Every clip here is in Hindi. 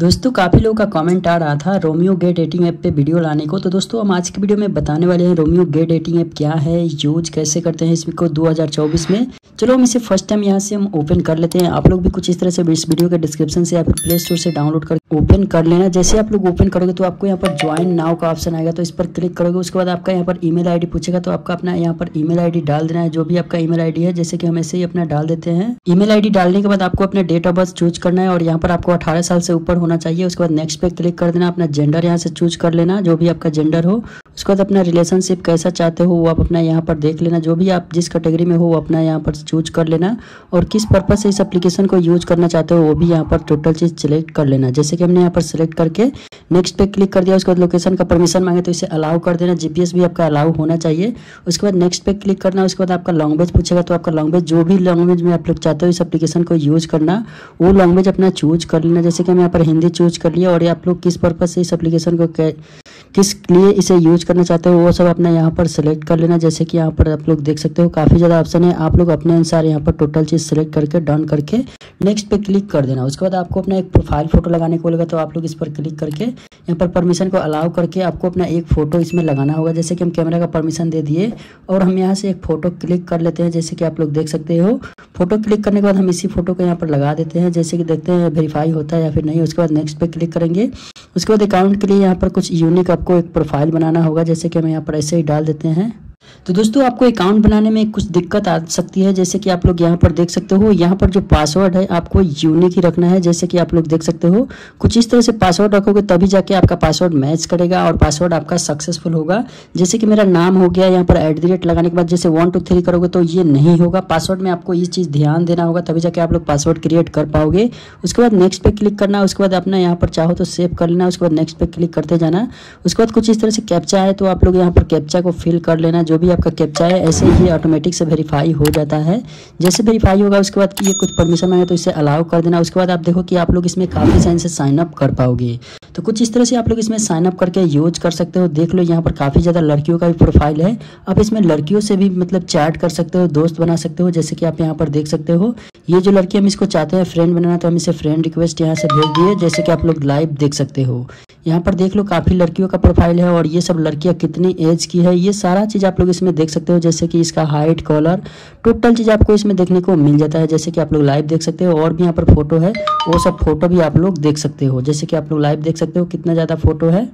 दोस्तों काफ़ी लोगों का कमेंट आ रहा था रोमियो गे डेटिंग ऐप पे वीडियो लाने को। तो दोस्तों हम आज की वीडियो में बताने वाले हैं रोमियो गे डेटिंग ऐप क्या है, यूज कैसे करते हैं इसको 2024 में। चलो हम इसे फर्स्ट टाइम यहाँ से हम ओपन कर लेते हैं। आप लोग भी कुछ इस तरह से इस वीडियो के डिस्क्रिप्शन से या फिर प्ले स्टोर से डाउनलोड कर ओपन कर लेना। जैसे आप लोग ओपन करोगे तो आपको यहाँ पर ज्वाइन नाउ का ऑप्शन आएगा, तो इस पर क्लिक करोगे। उसके बाद आपका यहाँ पर ईमेल आईडी पूछेगा, तो आपका अपना यहाँ पर ईमेल आईडी डाल देना है, जो भी आपका ईमेल आईडी है, जैसे कि हम ऐसे ही अपना डाल देते हैं। ईमेल आईडी डालने के बाद आपको अपना डेट ऑफ बर्थ चूज करना है और यहाँ पर आपको 18 साल से ऊपर होना चाहिए। उसके बाद नेक्स्ट पे क्लिक कर देना। अपना जेंडर यहाँ से चूज कर लेना, जो भी आपका जेंडर हो। उसके बाद अपना रिलेशनशिप कैसा चाहते हो वो आप अपना यहाँ पर देख लेना, जो भी आप जिस कैटेगरी में हो वो अपना यहाँ पर चूज कर लेना और किस पर्पज से इस एप्लीकेशन को यूज करना चाहते हो वो भी यहाँ पर टोटल चीज़ सिलेक्ट कर लेना। जैसे कि हमने यहाँ पर सिलेक्ट करके नेक्स्ट पे क्लिक कर दिया। उसके बाद लोकेशन का परमिशन मांगे तो इसे अलाउ कर देना, जीपीएस भी आपका अलाउ होना चाहिए। उसके बाद नेक्स्ट पे क्लिक करना। उसके बाद आपका लैंग्वेज पूछेगा, तो आपका लैंग्वेज जो भी लैंग्वेज में आप लोग चाहते हो इस एप्लीकेशन को यूज करना वो लैंग्वेज अपना चूज कर लेना। जैसे कि हम यहाँ पर हिंदी चूज कर लिया और आप लोग किस पर्पज से इस एप्लीकेशन को किस लिए इसे यूज करना चाहते हो वो सब अपना यहाँ पर सिलेक्ट कर लेना। जैसे कि यहाँ पर आप लोग देख सकते हो काफ़ी ज़्यादा ऑप्शन है, आप लोग अपने अनुसार यहाँ पर टोटल चीज़ सिलेक्ट करके डन करके नेक्स्ट पे क्लिक कर देना। उसके बाद आपको अपना एक प्रोफाइल फ़ोटो लगाने को लगा, तो आप लोग इस पर क्लिक करके यहाँ पर परमिशन को अलाउ करके आपको अपना एक फ़ोटो इसमें लगाना होगा। जैसे कि हम कैमरा का परमिशन दे दिए और हम यहाँ से एक फ़ोटो क्लिक कर लेते हैं। जैसे कि आप लोग देख सकते हो फोटो क्लिक करने के बाद हम इसी फोटो को यहाँ पर लगा देते हैं। जैसे कि देखते हैं वेरीफाई होता है या फिर नहीं। उसके बाद नेक्स्ट पे क्लिक करेंगे। उसके बाद अकाउंट के लिए यहाँ पर कुछ यूनिक आपको एक प्रोफाइल बनाना होगा, जैसे कि हम यहाँ पर ऐसे ही डाल देते हैं। तो दोस्तों आपको अकाउंट बनाने में कुछ दिक्कत आ सकती है, जैसे कि आप लोग यहाँ पर देख सकते हो। यहाँ पर जो पासवर्ड है आपको यूनिक ही रखना है, जैसे कि आप लोग देख सकते हो। कुछ इस तरह से पासवर्ड रखोगे तभी जाके आपका पासवर्ड मैच करेगा और पासवर्ड आपका सक्सेसफुल होगा। जैसे कि मेरा नाम हो गया, यहाँ पर @ लगाने के बाद जैसे 1 2 3 करोगे तो ये नहीं होगा। पासवर्ड में आपको ये चीज़ ध्यान देना होगा, तभी जाके आप लोग पासवर्ड क्रिएट कर पाओगे। उसके बाद नेक्स्ट पे क्लिक करना। उसके बाद अपना यहाँ पर चाहो तो सेव कर लेना। उसके बाद नेक्स्ट पे क्लिक करते जाना। उसके बाद कुछ इस तरह से कैप्चा है, तो आप लोग यहाँ पर कैप्चा को फिल कर लेना। जो भी आपका कैप्चा है ऐसे ही ऑटोमेटिक से वेरीफाई हो जाता है। जैसे वेरीफाई होगा उसके बाद कि ये कुछ परमिशन मांगे तो इसे अलाउ कर देना। उसके बाद आप देखो कि आप लोग इसमें काफ़ी साइन से साइन अप कर पाओगे। तो कुछ इस तरह से आप लोग इसमें साइन अप करके यूज कर सकते हो। देख लो यहाँ पर काफ़ी ज़्यादा लड़कियों का भी प्रोफाइल है। आप इसमें लड़कियों से भी मतलब चैट कर सकते हो, दोस्त बना सकते हो। जैसे कि आप यहाँ पर देख सकते हो ये जो लड़की हम इसको चाहते हैं फ्रेंड बनाना, तो हम इसे फ्रेंड रिक्वेस्ट यहाँ से भेज दिए। जैसे कि आप लोग लाइव देख सकते हो, यहाँ पर देख लो काफ़ी लड़कियों का प्रोफाइल है और ये सब लड़कियाँ कितनी एज की है ये सारा चीज़ आप लोग इसमें देख सकते हो। जैसे कि इसका हाइट, कॉलर, टोटल चीज़ आपको इसमें देखने को मिल जाता है। जैसे कि आप लोग लाइव देख सकते हो और भी यहाँ पर फोटो है, वो सब फोटो भी आप लोग देख सकते हो। जैसे कि आप लोग लाइव देख सकते हो कितना ज़्यादा फोटो है।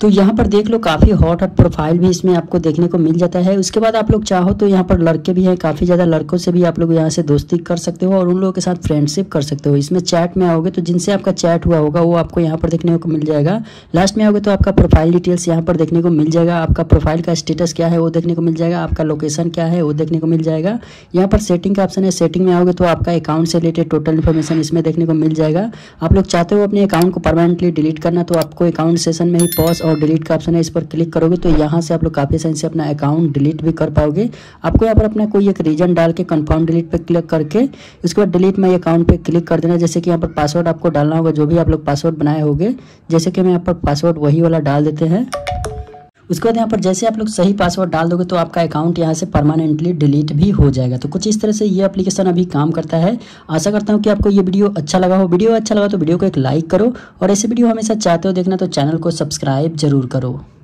तो यहाँ पर देख लो काफ़ी हॉट प्रोफाइल भी इसमें आपको देखने को मिल जाता है। उसके बाद आप लोग चाहो तो यहाँ पर लड़के भी हैं, काफ़ी ज़्यादा लड़कों से भी आप लोग यहाँ से दोस्ती कर सकते हो और उन लोगों के साथ फ्रेंडशिप कर सकते हो। इसमें चैट में आओगे तो जिनसे आपका चैट हुआ होगा वो आपको यहाँ पर देखने को मिल जाएगा। लास्ट में आओगे तो आपका प्रोफाइल डिटेल्स यहाँ पर देखने को मिल जाएगा। आपका प्रोफाइल का स्टेटस क्या है वो देखने को मिल जाएगा। आपका लोकेशन क्या है वो देखने को मिल जाएगा। यहाँ पर सेटिंग का ऑप्शन है, सेटिंग में आओगे तो आपका अकाउंट से रिलेटेड टोटल इन्फॉर्मेशन इसमें देखने को मिल जाएगा। आप लोग चाहते हो अपने अकाउंट को परमानेंटली डिलीट करना, तो आपको अकाउंट सेशन में ही पॉज और डिलीट का ऑप्शन है, इस पर क्लिक करोगे तो यहाँ से आप लोग काफ़ी साइन से अपना अकाउंट डिलीट भी कर पाओगे। आपको यहाँ पर अपना कोई एक रीजन डाल के कंफर्म डिलीट पे क्लिक करके उसके बाद डिलीट माई अकाउंट पे क्लिक कर देना। जैसे कि यहाँ पर पासवर्ड आपको डालना होगा, जो भी आप लोग पासवर्ड बनाए होंगे। जैसे कि हम यहाँ पर पासवर्ड वही वाला डाल देते हैं। उसके बाद यहाँ पर जैसे आप लोग सही पासवर्ड डाल दोगे तो आपका अकाउंट यहाँ से परमानेंटली डिलीट भी हो जाएगा। तो कुछ इस तरह से ये एप्लीकेशन अभी काम करता है। आशा करता हूँ कि आपको ये वीडियो अच्छा लगा हो। वीडियो अच्छा लगा तो वीडियो को एक लाइक करो और ऐसे वीडियो हमेशा चाहते हो देखना तो चैनल को सब्सक्राइब जरूर करो।